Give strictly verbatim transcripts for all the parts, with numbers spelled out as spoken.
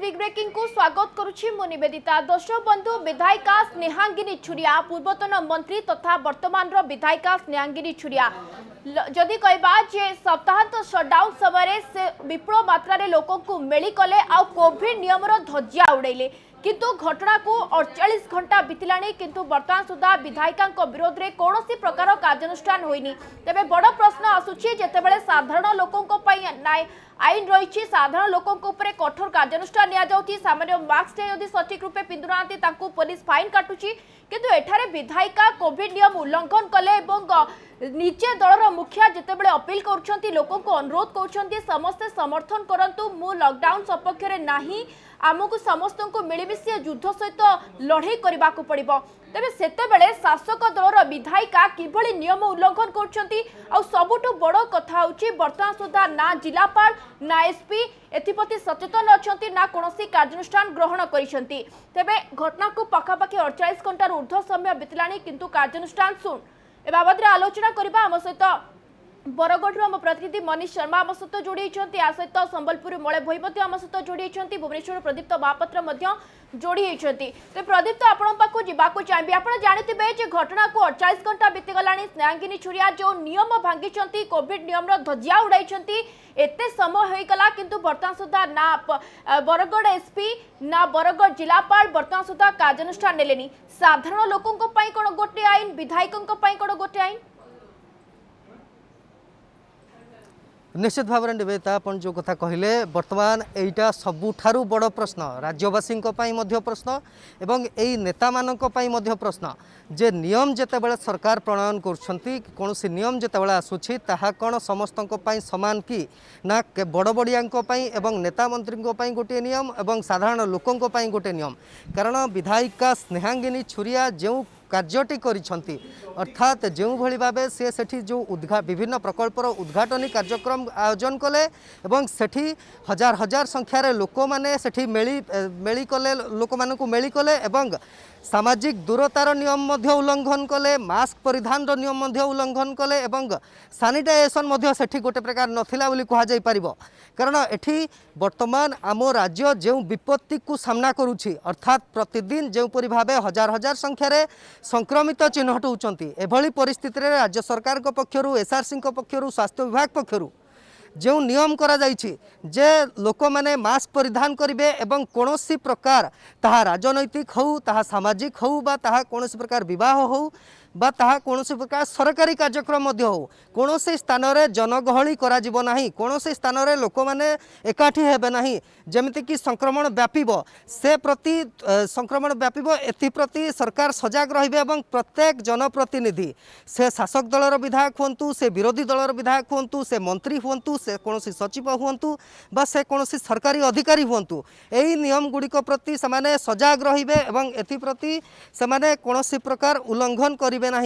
Big breaking को स्वागत करुछि मो निवेदिता। दर्शक बंधु, विधायिका स्नेहांगिनी छुरिया पूर्वतन मंत्री तथा वर्तमान रो विधायिका स्नेहांगिनी छुरिया जदि कहबा जे सप्ताहांत शटडाउन समय से विपुल मात्रा रे लोक को मेली कले आ कोविड नियम रो धज्जिया उड़ैले, किंतु घटना को अड़तालीस घंटा बीतलानी किंतु वर्तमान सुधा विधायिका विरोध में कौन प्रकार कार्यानुष्ठान होनी। तेबे बड़ प्रश्न आसुछि जेतेबेले साधारण लोकों को पई नाय आईन रही, साधारण लोकों को ऊपर कठोर कार्यानुष्ठान निया जाउथि। सामान्य मास्क यदि सठिक रूपे पिंधुनांती तांकू पुलिस फाइन काटुछि, किंतु एठारे विधायिका कोविड नियम उल्लंघन कले और निजे दलर मुखिया जेतेबेले अपील करुछंती, लोकों को अनुरोध करुछंती समस्ते समर्थन करंतु। मु लॉकडाउन सपक्ष रे नाही, आमको समस्त को मिलमिशी युद्ध सहित लड़े करने को पड़ो। तेरे से शासक दलर विधायिका किभली नियम उल्लंघन कर सबुठ बड़ कथा बर्तमान सुधा ना जिलापाल ना एसपी एथप्रति सचेतन अच्छा ना कौन कार्यानुष्ठान ग्रहण करते। घटना को पखापाखि अड़चाश घंटार ऊर्ध्व समय बीतलानी किंतु कार्यानुष्ठान शून। ए बाबद आलोचना करवा आम सहित बरगढ़ आम प्रतिनिधि मनीष शर्मा आम सहित जोड़ी, आ सहित संबलपुर मले भई आम सहित जोड़ी, भुवनेश्वर प्रदीप्त महापात्र जोड़ी। तो प्रदीप्त आपको जावाक चाहिए, आप जानते हैं घटना को अड़चाश घंटा बीतीगला। स्नेहांगिनी छुरिया जो नियम भांगी कोविड नियम धज्जिया उड़ाई एत समय होगला, किंतु बर्तमान सुधा ना बरगढ़ एसपी ना बरगढ़ जिलापाल बर्तमान सुधा कार्यानुष्ठान ने। साधारण लोकों कौन गोटे आईन, विधायकों कौन गोटे आईन। निश्चित भाव में निवेदिता अपन जो कथा कहले वर्तमान एटा सबुठारु बड़ प्रश्न, राज्यवासी प्रश्न एवं यही नेता मानक प्रश्न जे नियम जेते बेले सरकार प्रणयन करुछंती, कौन सी नियम जेते बेले आसुछि ताहा कौन समस्तन को पाई समान की ना बड़ बड़ियां को पाई एवं नेता मंत्री को पाई गोटे नियम एवं साधारण लोकों को पाई गोटे नियम। कारण विधायिका स्नेहांगिनी छुरिया जो कार्यटी करिछंती, अर्थात जो भली भाबे से सेठी जो उद्घा विभिन्न प्रकल्पर उद्घाटन कार्यक्रम आयोजन कले एवं सेठी हजार हजार संख्यार लोक माने सेठी मेली मेली कले, लोक मानकु मेली कले एवं सामाजिक दूरतार नियम मध्य उल्लंघन कले, मास्क परिधान नियम मध्य उल्लंघन कले एवं सानिटाइजेशन मध्य सेठी गोटे प्रकार नथिला बोली कहा जाय परिबो। कारण एठी वर्तमान आम राज्य जो विपत्ति को सामना करुछि, अर्थात प्रतिदिन जोपरि भाबे हजार हजार संख्यार संक्रमित चिन्हट होती, एभली परिस्थिति रे राज्य सरकार को पक्षरु एसआरसी को पक्षरु स्वास्थ्य विभाग पक्षरु जो नियम करा जायछि जे लोक माने मास्क परिधान करिवे एवं कोनोसी प्रकार ताहा राजनैतिक हो ताहा सामाजिक हो बा ताहा कोनोसी प्रकार विवाह हो बा ताहा कोनोसी प्रकार सरकारी कार्यक्रम मध्य हो, कोनोसी स्थान रे जनगहली करा जीव नाही, कोनोसी स्थान रे लोक माने एकाठी हेबे नाही, जेमिति कि संक्रमण व्यापीबो से प्रति संक्रमण व्यापीबो एथि प्रति सरकार सजग रहिबे एवं प्रत्येक जनप्रतिनिधि से शासक दलर विधायक होंतु से विरोधी दलर विधायक होंतु से मंत्री होंतु से कौन सचिव हूँ बा से कौन सरकारी अधिकारी हूँ, यही नियम गुड़िक प्रति से सजग रहिबे एवं एथप्रति से कौन प्रकार उल्लंघन करेंगे ना।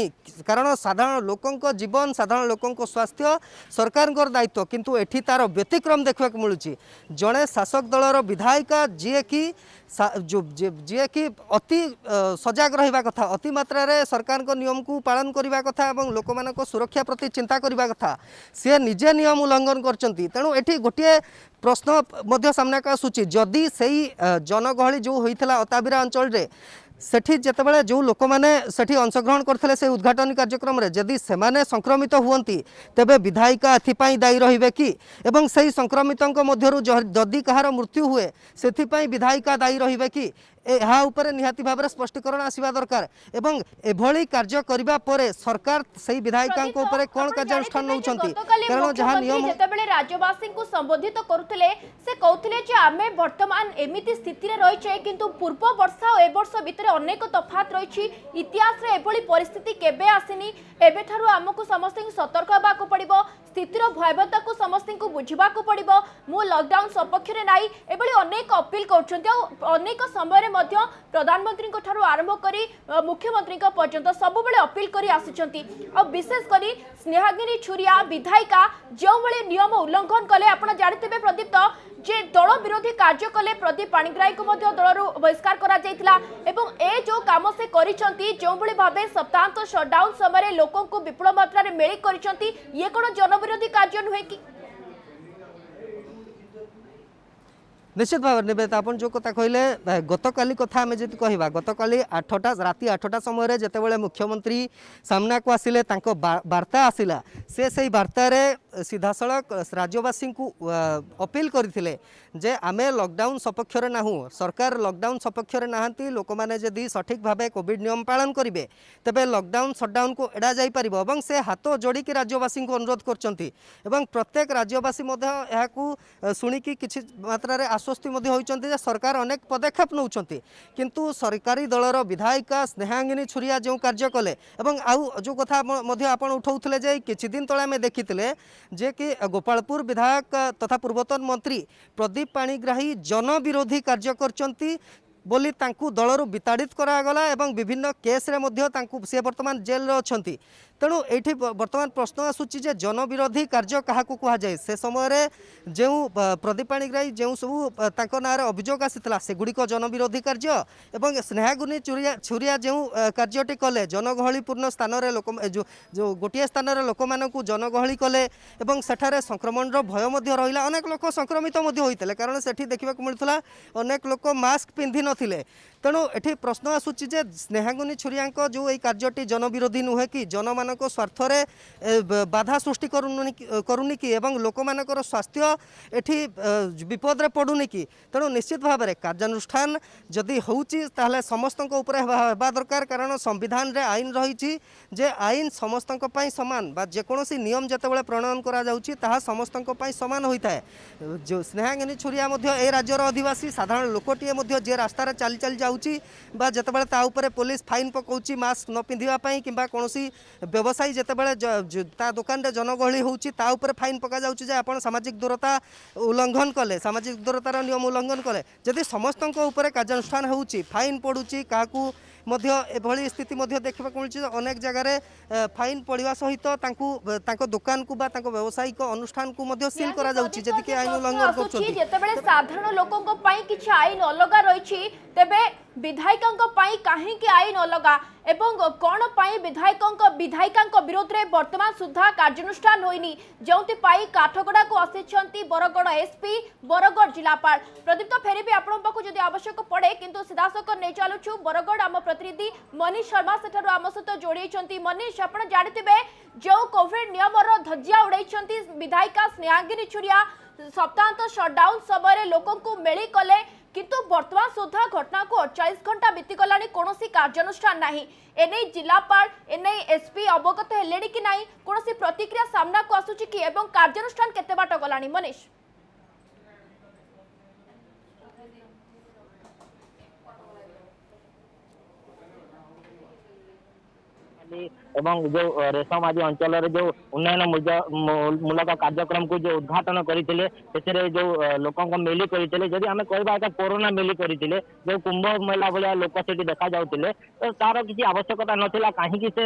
कारण साधारण लोकों जीवन साधारण लोकों स्वास्थ्य सरकार दायित्व, किंतु एठी तार व्यतिक्रम देखा मिलूँ। जड़े शासक दलर विधायिका जी कि जो जी कि अति सजग रहिबा कथा, अति मात्रा रे सरकार को नियम को पालन करने कथा एवं लोक मान सुरक्षा प्रति चिंता करने कथा, सी निजे नियम उल्लंघन करचंती। तेणु एठी गोटे प्रश्न मध्य सामना का आसूची, जदि सही जनगहली जो होता अताबिरा अंचल रे सेठी जेतेबेले जो लोक मैंने सेठी अंशग्रहण करते से उद्घाटन कार्यक्रम रे जदि सेमाने संक्रमित हुंती तेबे विधायिका एथिपाई दायी रहिबे कि, एवं सही संक्रमितों मध्यरु जदि कहार मृत्यु हुए सेथिपाई विधायिका दायी रहिबे कि, यहाँ उपर निहाती भाव स्पष्टीकरण आसवा दरकार। एवं एभली कार्य करिबा परे सरकार सही विधायिका ऊपर कोन कार्यानुष्ठान नउछंती, कारण जहाँ नियम जेतेबेले राज्यवासी को संबोधित करुतले से कहउतले जे आमे वर्तमान एमिति स्थिति रे रहि छै, किंतु पूर्व वर्ष और ए वर्ष भीतर अनेक तफात रही, इतिहास रे एभली परिस्थिति केबे आसिनी। एबे थारु हमकु समस्त सतर्क होबा को पड़िबो, स्थितिर भयावहता को समस्त को बुझिबा को पड़िबो। मु लॉकडाउन सपक्ष रे नाई एभली अनेक अपील करछंती, अनेक समय प्रधानमंत्री आरंभ करी मुख्यमंत्री पर्यंत सब बेले अपील करी आसिछंती। विशेष करी स्नेहांगिनी छुरिया विधायिका जो भले नियम उल्लंघन कले, आपण जानते प्रदीप्त जे दल विरोधी कार्य कले, प्रदीप पाणिग्राही को मध्य दलरू बहिष्कार करा जायतिला एवं ए जो काम से करिसंती जो भले भाबे सप्ताहांत शटडाउन समय लोकों को विपुल मात्रा रे मेली करिसंती, ये कोन जनविरोधी कार्य नुहे कि। निश्चित भाव निवेदिता आपन जो कथा कहले गतकाली कथा आम जब कह गतकाली आठटा राति आठटा समय जितेबाला मुख्यमंत्री सामना को आसिले वार्ता आसला से सही वार्तार सीधासख राज्यवासी को अपील करते जे आम लकडाउन सपक्षर नाहूँ सरकार लकडाउन सपक्षर नहांती लोक मैंने जदि सठिक भाव कोविड नियम पालन करेंगे तेबे लकडाउन सटडाउन को एड़ा जापर से हाथ जोड़ी राज्यवासी को अनुरोध कर प्रत्येक राज्यवासी शुणिकी कि मात्र आश्वस्ति होती सरकार अनेक पदक्षेप नौ किंतु सरकारी दलर विधायिका स्नेहांगिनी छुरिया जो कार्य कले आउ जो कथा उठाते जे किछि दिन तले आम देखिले जे कि गोपालपुर विधायक तथा पूर्वतन मंत्री प्रदीप पाणिग्राही जन विरोधी कार्य करचंती बोली तांकु दलरू विताड़ित करागला एवं विभिन्न केस्रे मध्य तांकु से वर्तमान जेल अच्छी। तेणु ये वर्तमान प्रश्न आसूची जे जन विरोधी कार्य क्या कहुए से समय जो प्रदीप पाणिग्राही जो सबू तांको नारे अभियोग आसीला सेगुड़िक जन विरोधी कार्य एवं स्नेहांगिनी छुरिया छुरिया जो कार्यटी कले जनगहलीपूर्ण स्थान लोक जो गोटे स्थान लोक मानक जनगहली कले सेठारे संक्रमण भय रहा अनेक लोक संक्रमित होते कारण से देखा मिलूला अनेक लोक मास्क पिंधि नथिले। तेणु ये प्रश्न आसूची जे स्नेहांगिनी छुरिया जो ये कार्यटी जन विरोधी नुहे कि जन को स्वार्थरे बाधा सृष्टि करूनी कि एवं लोक मानकर स्वास्थ्य एठी विपद रे पड़ूनी कि। तेणु निश्चित भाव में कार्यानुष्ठान जदि होउची ताहले समस्तक उपरे हेबा दरकार कारण संविधान रे आईन रही जे आईन समस्तक पई समान बा जेकोसी नियम जतेबेला प्रणयन करा जाउची ताहा समस्तक पई समान होता है। जो स्नेहांगिनी छुरिया मध्य ए राज्यर आदिवासी साधारण लोकटीए मध्य जे रास्तार चली चली जाउची बा जतेबेला ता उपरे पुलिस फाइन पकाउची मास्क न पिंधिबा पई किबा कोनोसी व्यवसायी जितेबाला ता दुकान रे जनगहली होउची ता ऊपर फाइन पका जाउची जे आपण सामाजिक दूरता उल्लंघन कले सामाजिक दूरतार नियम उल्लंघन कले जदि समस्तक उपरे कार्यानुष्ठान होउची फाइन पडुची काकू मध्य एभली स्थिति मध्य देखा मिली अनेक जगार फाइन पड़वा सहित तांको दुकान को व्यावसायिक अनुष्ठान को मध्य सील करा जाउची जदि के आईन उल्लंघन करछो जेतेबेले साधारण लोकन को पई किछ आईन अलग रहिछि तेबे विधायकन को पई काहे कि आईन अलग एवं कौन पाई विधायकों को विधायिका विरोध में वर्तमान सुधा कार्यानुष्ठान होनी जो काठगड़ा को आसी बरगड़ एसपी बरगड़ जिलापाल प्रदीप्त फेरी भी आपको जब आवश्यक पड़े किंतु सीधासख नहीं चलुचु बरगड़ आम प्रतिनिधि मनीष शर्मा सेठू आम सहित जोड़ी। मनीष आप जानते जो कोविड नियमर धज्जिया उड़ाई विधायिका स्नेहांगिनी छुरिया सप्ताहांत शटडाउन समय लोक को मेली कले किंतु वर्तमान सुधा घटना को अड़चाश घंटा बीतीगला कौन कार्यानुष्ठान ना एने जिलापाल एने एसपी अवगत है कि ना कौन प्रतिक्रिया सामना को आसूची कि एवं कार्यानुष्ठान केते बाट गला। मनीष एवं जो रेशमाजी अंचल जो उन्नयन मूलक कार्यक्रम को जो उद्घाटन करते जो लोक मेली करते जब आम कह कोरोना मेली करते जो कुंभ मेला भाया लोक से देखा जाते तो तार किसी आवश्यकता नाला कहीं से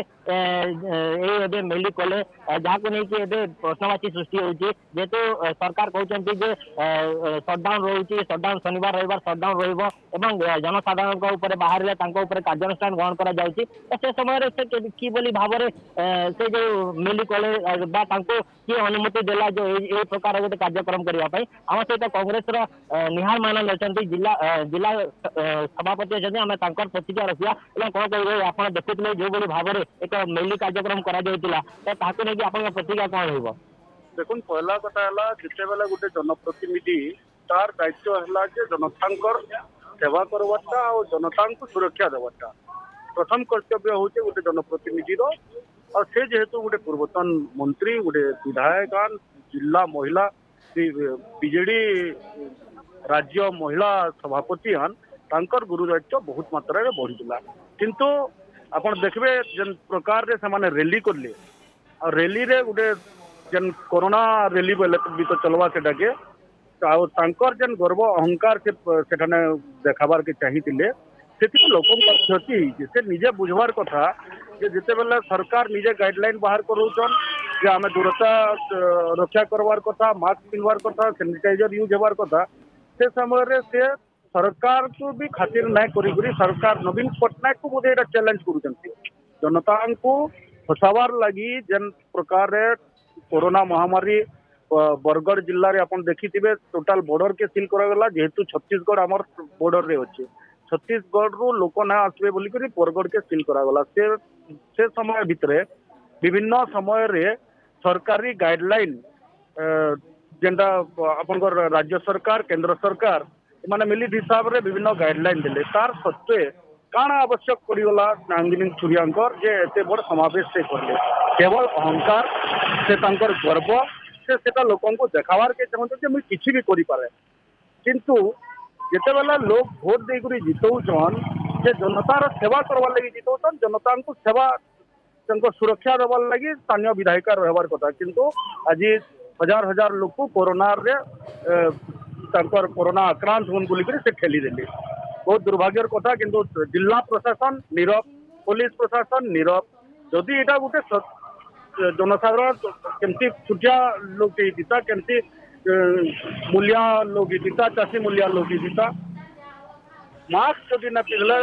ये मेली कले जहाँ को लेकिन प्रश्नवाची सृष्टि होेतु सरकार कहते सटडाउन रोचे सटडाउन शनिवार रविवार सटडाउन रही जनसाधारण बाहर कार्यानुष्ठान ग्रहण कर समय से कि बोली भाव से जो मेली कले किए अनुमति देला जो ये प्रकार गोटे कार्यक्रम करने आम सहित कांग्रेस निहार मानंद अच्छा जिला जिला सभापति अच्छे आम प्रतिक्रिया रखा कौन कह आप देखुले जो भाई भाव एक मेली कार्यक्रम कराला तो ताकू नहीं आप प्रतिक्रिया कौन हो देखो पहला कथा है जिते बेला गोटे जनप्रतिनिधि तार दायित्व है जनता सेवा करवाटा और जनता को सुरक्षा देवाटा प्रथम कर्तव्य हूँ गोटे जनप्रतिनिधि और से जेहेतु गोटे पूर्वतन मंत्री गोटे विधायक जिला महिला बीजेडी राज्य महिला सभापति तांकर गुरु दायित्व बहुत मात्रा रे बढ़ीला किंतु आपण देखबे जन प्रकार रे समाने रैली करले और रैली रे गोटे जन कोरोना रैली बेले भी तो चलवा सेटा के और तांकर जन गर्व अहंकार से सेठाने देखाबार के चाहिए से लोक क्षति से निजे बुझवार कथा जिते बेला सरकार निजे गाइडलाइन बाहर करोचन जे आम दूरता रक्षा करवार कथा मास्क पिंधवार कथा सैनिटाइजर यूज होवार कथा से समय रे से सरकार को भी खातिर ना करी सरकार नवीन पटनायक को बोधे चैलेंज करूछंती जनता को फसावार लगी जन प्रकार कोरोना महामारी बरगढ़ जिले में देखी थे टोटाल बॉर्डर के सील कराला जेहेतु छत्तीसगढ़ आम बॉर्डर में अच्छे छत्तीसगढ़ रु लोक ना आसवे बोलिक बरगढ़ के सील कराला से, से समय भितर विभिन्न समय रे सरकारी गाइडलाइन जेनटा आपण राज्य सरकार केंद्र सरकार माने मिलित हिसाब रे विभिन्न गाइडलाइन देले तार सत्वे काना आवश्यक पड़गला नांदिनी छुरियांकर जे एते बड़ समावेश से करले केवल अहंकार से तांकर गर्व से सेटा लोकन को देखावार के चाहते जे मुई किछि भी करि पारे किंतु जेते बेला लोक वोट देगुरी जितौ जन जे जनता रो सेवा करवा लागि जितौ तन जनता को सेवा तंको सुरक्षा देवा लागि स्थानीय विधायक रहबार कथा किंतु आज हजार हजार लोक को कोरोना रे तंकर कोरोना आक्रांत होन बोली से ठेली देले बहुत दुर्भाग्यर कथा किंतु जिला प्रशासन नीरव पुलिस प्रशासन नीरव जदि एटा गोटे जनसाधारण केमती छुटिया लोग जीता केमती मूल्या लोग जीता चाषी मूल्या लोग जीता मास्क जदि ना पिघला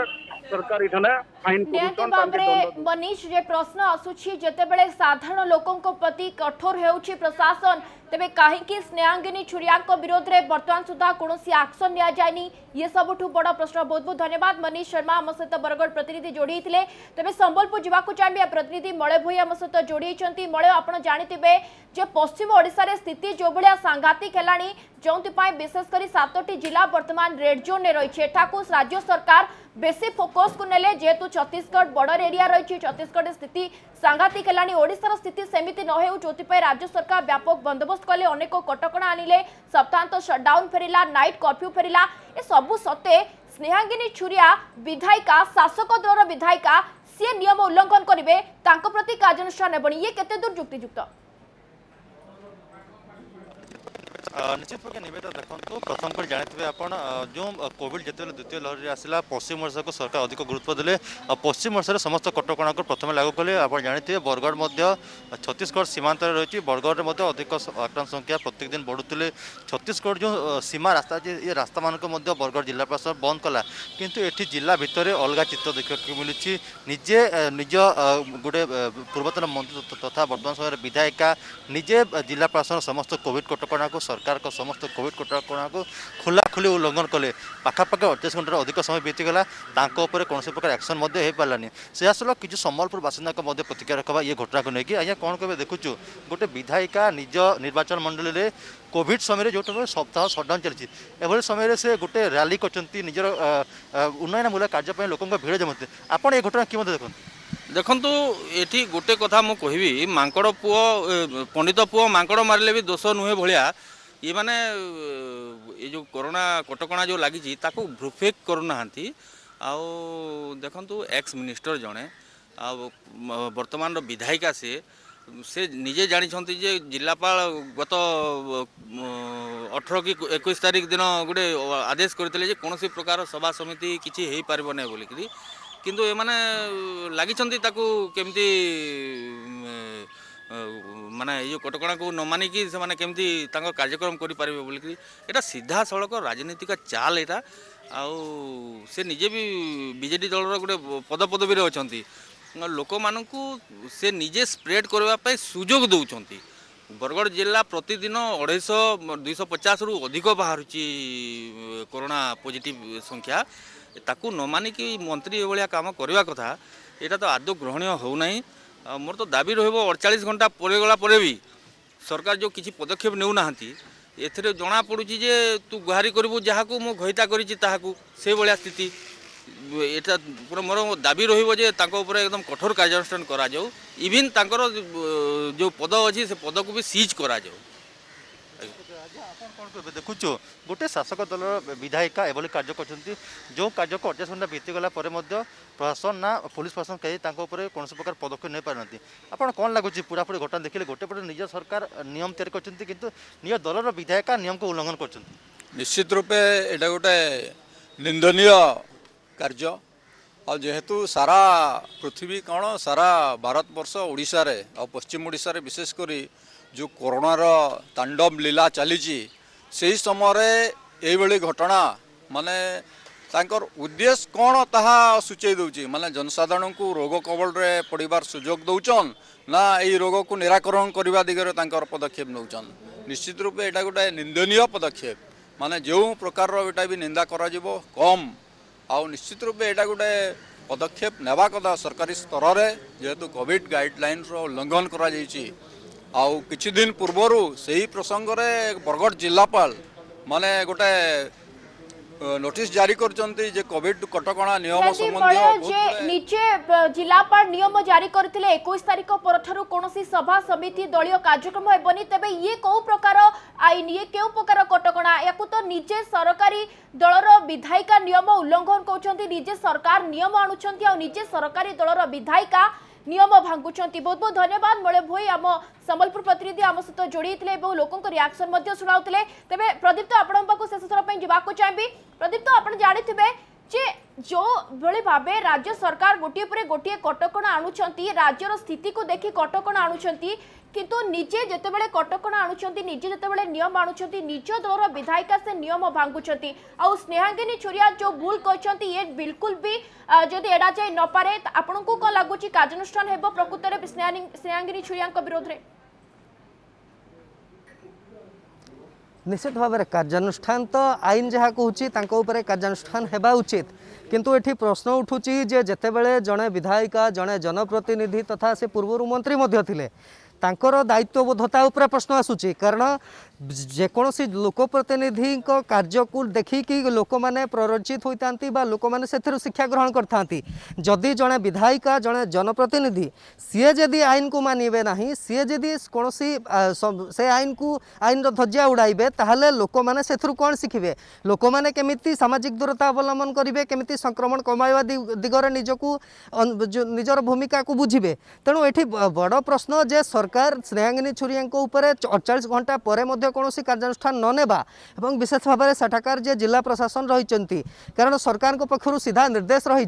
सरकार इठने फाइन कमिशन तांके दंड मनीष जे प्रश्न आसुछि जते बेले साधारण लोकन को प्रति कठोर हेउछि प्रशासन तबे काहे कि स्नेहांगिनी छुरियांको विरोध रे वर्तमान सुधा कोनोसी एक्शन लिया जायनी ये सबठु बडा प्रश्न बहुत बहुत धन्यवाद मनीष शर्मा हम सहित बरगढ़ प्रतिनिधि जोडीथिले तबे संबलपुर जिबाकु चाहबे प्रतिनिधि मळे भोई हम सहित जोडीछंती मळे आपण जानितिबे जे पश्चिम ओडिसा रे स्थिति जोबळिया सांघातिक हेलाणी जोंति पय विशेष करी सातोटी जिला वर्तमान रेड जोन ने रहिछे ठाकु राज्य सरकार बेसी फोकस को नेले जेतु छत्तीसगढ़ बॉर्डर एरिया रही छत्तीसगढ़ स्थिति सांघातिक हेलानी ओडिसा स्थिति सेमिति न हेउ जोतिपय राज्य सरकार व्यापक बंदोबस्त कले अनेक कटकणा आनिले सप्ताहांत शटडाउन फेरिला नाइट कर्फ्यू फेरिला ए सबु सते स्नेहांगिनी छुरिया विधायिका शासक दलर विधायिका से नियम उल्लंघन करिवे तांको प्रति कार्यानुष्ठान हेबणी ये केते दूर युक्तियुक्त निश्चित प्रकार निवेदन देखो प्रथम कर जाने आपण जो कोविड जो द्वितीय लहर आसला पश्चिम ओडिशा को सरकार अधिक गुरुत्व देले पश्चिम ओडिशा समस्त कटकणा को प्रथम लागू कले आपड़ जानते हैं बरगढ़ छत्तीसगढ़ सीमांत रही बरगढ़ में अधिक आक्रांत संख्या प्रत्येक दिन बढ़ुते छत्तीसगढ़ जो सीमा रास्ता अच्छे ये रास्ता मानक बरगढ़ जिला प्रशासन बंद कला किंतु ये जिला भितर अलग चित्र देखा मिलूँ निजे निज गोटे पूर्वतन मंत्री तथा बर्तमान समय विधायिका निजे जिला प्रशासन समस्त कोविड कटकणा को सरकार को समस्त कोविड कटकणा को खुला खुली उल्लंघन कले पाखापाखि अड़तीस घंटार अधिक समय बीतीगला कौन प्रकार एक्शन हो पारानी से आसल कि संबलपुर बासिंदा प्रतिक्रिया रखा ये घटना को लेकिन आज कौन कह देखु गोटे विधायिका निज निर्वाचन मंडल में कोविड समय जो सप्ताह सटडाउन चलती एभली समय से गोटे रैली करते निजर उन्नयनमूलक कार्यपाई लोक भिड़ जमाते आपड़ ये घटना कि देखते देखंतु एठी गोटे कथा मु कहबी मांकड़ पुओ पंडित पुओ मांकड़ मारे भी दोष नुहे भलिया ये माने ये जो कोरोना कटकणा जो लगी भ्रुफेक करूना आउ देखंतु एक्स मिनिस्टर जड़े वर्तमान विधायिका से से निजे जानी जे जिलापाल गत अठर कि एक तारीख दिन गोटे आदेश करते कौन प्रकार सभा समिति किसी हो पारना बोलिकी किंतु ये माने लगी केमती माने ये कटकणा को न मानिकी से माने केमती कार्यक्रम करें एटा सीधा सड़क राजनीतिक चाल एटा आउ से निजे भी बीजेपी दल गोटे पद पदवी अच्छा लोक मानक से निजे स्प्रेड करने सुजोग दौरान बरगढ़ जिला प्रतिदिन अढ़ाई दुई पचास रु अधिक बाहरुची कोरोना पॉजिटिव संख्या ताकू न मानिकी मंत्री ये काम करवा कथा यहाँ तो आदौ ग्रहणीय होना मोर तो दाबी अड़तालीस घंटा पड़े गला पर भी सरकार जो किसी पदक्षेप नेउना एथरे जना पड़ुची जे तू गुहारी करू जहाँ को मो घईता कर स्थिति एटा पूरा मोर दाबी रोजे एकदम कठोर कार्यानुष्ठान करा जाऊ इवन तांकर जो पद अच्छी से पद को भी सीज करा जाऊ देखुच गोटे शासक दल विधायिका एभली कार्य करते जो कार्य को अड़चाश घंटा बीतीगला प्रशासन ना पुलिस प्रशासन कहीं कौन प्रकार पदक्षेप नहीं पारती आपड़ कौन लगुच पूरापूरी घटना देखिए गोटेपटे निज सरकार नियम तैयारी करते कि निज दलर विधायिका नियम को उल्लंघन करते निश्चित रूपे यहाँ गोटे निंदनीय कार्य आ जेहेतु सारा पृथ्वी कौन सारा भारतवर्ष ओडिशा रे आ पश्चिम ओडिशा रे विशेष करी जो कोरोनार तांडव लीला चली समय ये घटना माने तांकर उद्देश्य कौन ताहा सूचे दूची माने जनसाधारण को रोग कबल रे पड़िबार सुजोग दौचन ना ये रोग को निराकरण करने दिगरे तांकर पदक्षेप नौचन निश्चित रूपे यहाँ गोटे निंदनीय पदक्षेप माने जो प्रकार यहाँ भी निंदा कर कम आउ निश्चित रूपे यहाँ गोटे पदक्षेप नेवा कदा सरकारी स्तर में जेहेतु कोविड गाइडलाइन्स उल्लंघन करा आउ किछि दिन पूर्वर से ही प्रसंग में बरगढ़ जिलापाल माने गोटे नोटिस जारी करचंती जे कोविड कटकणा नियम संबंधी नीचे जिलापाल नियम जारी करथिले इक्कीस तारिख परठारु कोनोसी सभा समिति दलियों कार्यक्रम हेबनी तबे ये को प्रकार आईन ये केउ प्रकार कटकणा याकु तो नीचे सरकारी दलर विधायिका नियम उल्लंघन करचंती नीचे सरकार नियम आणुचंती आ नीचे सरकारी दलर विधायिका नियम भांगुचंती। बहुत बहुत धन्यवाद मळे भोई आम संबलपुर प्रतिनिधि आम सहित जोड़ीते लोकों रियाक्शन शुणाऊले। तेरे प्रदीप तो आपण पाक शेष थर जावाक चाहिए। प्रदीप तो आप जाने जे जो भली भाव राज्य सरकार गोटे पर गोटे कटकणा आणुचंती राज्यर स्थिति को देखी कटकणा आणुचंती किंतु निजे जितेबाला कटकणा आणुचंती निजे जितेबाला नियम आणुचंती निज दलर विधायिका से नियम भांगुचंती आ स्नेहांगिनी छोरिया जो भूल करचंती ये बिल्कुल भी जदि एड़ा जाए न पारे आपनकू को लागुची कार्यानुष्ठान हेबो प्रकृत रे स्नेहांगिनी छोरियाक विरोध रे निश्चित भाव में कार्यानुष्ठान तो आईन जहाँ कहूँ तांको उपरे कार्यानुष्ठान हेबा उचित किंतु एठी प्रश्न उठूची जे जेतेबेले जड़े विधायिका जड़े जनप्रतिनिधि तथा से पूर्वर मंत्री मध्य थिले तांकर दायित्वबोधता उपरे प्रश्न आसूची कारण जेकोसी लोकप्रतिनिधि कार्य को देखिकी लोक मैंने प्ररचित होता बा लोक मैंने से शिक्षा ग्रहण करता जदि जड़े विधायिका जड़े जनप्रतिनिधि सीए जदि आईन को मानवे ना सीए जदि कौन से आईन को आईन ध्वजा उड़ाइबे ताहले लोक मैंने से कौन शिखे लोक मैंने केमिति सामाजिक दूरता अवलम्बन करेंगे केमिति संक्रमण कमाइवा दिगरे निजकू निजर भूमिका को बुझे तेणु ये बड़ प्रश्न जे सरकार स्नेहांगिनी छुरिया अड़चाश घंटा पर कौन सी कार्यानुष्ठान न नेबा एवं विशेष भाव में सेठाकार जे जिला प्रशासन रही कारण सरकार को पक्षर सीधा निर्देश रही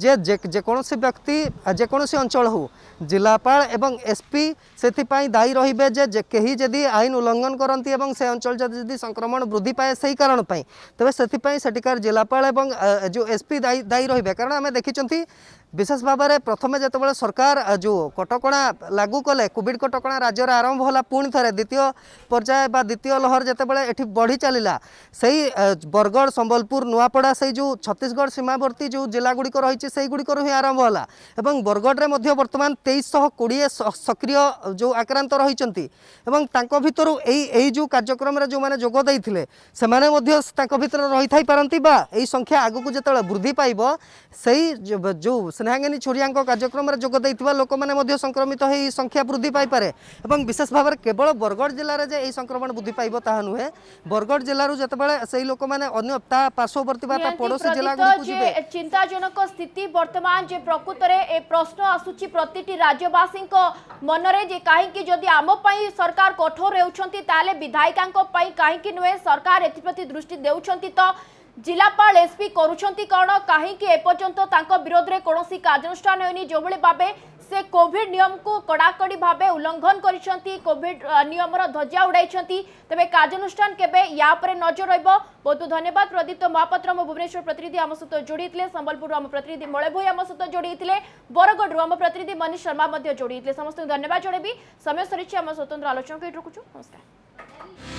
जे जेकोसी जे व्यक्ति जेकोसी अंचल हो जिलापाल एवं एसपी से दायी रे जे कहीं जदि आईन उल्लंघन करती और से अंचल जदि संक्रमण वृद्धि पाए से ही कारण तेज सेठिकार जिलापाल जो एसपी दायी रे कारण आम देखी विशेष भाव में प्रथम जितेबाला सरकार जो कटकणा लागू कले कोविड कटकणा राज्य आरंभ होला पुणी थे द्वितीय पर्याय बा द्वितीय लहर जितेबाला एठी बढ़ी चलिला सही बरगढ़ संबलपुर नुआपड़ा से जो छत्तीसगढ़ सीमावर्ती जो जिला गुड़िक रही से गुड़िक ही आरंभ होला एवं बरगढ़ रे मध्य वर्तमान तेईस कोड़े सक्रिय जो आक्रांत रही भर यही जो कार्यक्रम जो मैंने जोगदे से भर रही थी पारती यही संख्या आगक जो वृद्धि पाइब से जो स्नेहांगिनी छोरिया कार्यक्रम में जोगदे लोक मैंने संक्रमित हो संख्या वृद्धि पाइपे और विशेष भाव में केवल बरगढ़ जिले में यही संक्रमण वृद्धि पाइब ताहा नुहे बरगढ़ जिलूर जो से लोक मैंने पार्श्वर्ती पड़ोसी जिला चिंताजनक स्थिति बर्तमान जो प्रकृत में प्रश्न आसूची प्रति राज्यवासी मनरे जे कहीं जदि आम सरकार कठोर होले विधायिका कहीं नुहे सरकार एप्रति दृष्टि देउछंती तो जिलापाल एसपी करुछंती कौन कहीं एपर्यंत विरोध में कौन कार्यानुष्ठान होनी जो भाव से कोविड नियम को कड़ाकड़ी भाव उल्लंघन कोविड नियम ध्वजा उड़ाई तेज कार्यानुष्ठान केबे या पर नजर रही। बहुत बहुत धन्यवाद प्रदीप्त महापात्र भुवनेश्वर प्रतिनिधि आम सहित जोड़ी थे संबलपुर आम प्रतिनिधि मळे भोई आम सहित जोड़ी थे बरगढ़ आम प्रतिनिधि मनीष शर्मा जोड़ी थे समस्त धन्यवाद जड़ेबी समय सरी आम स्वतंत्र आलोचना नमस्कार।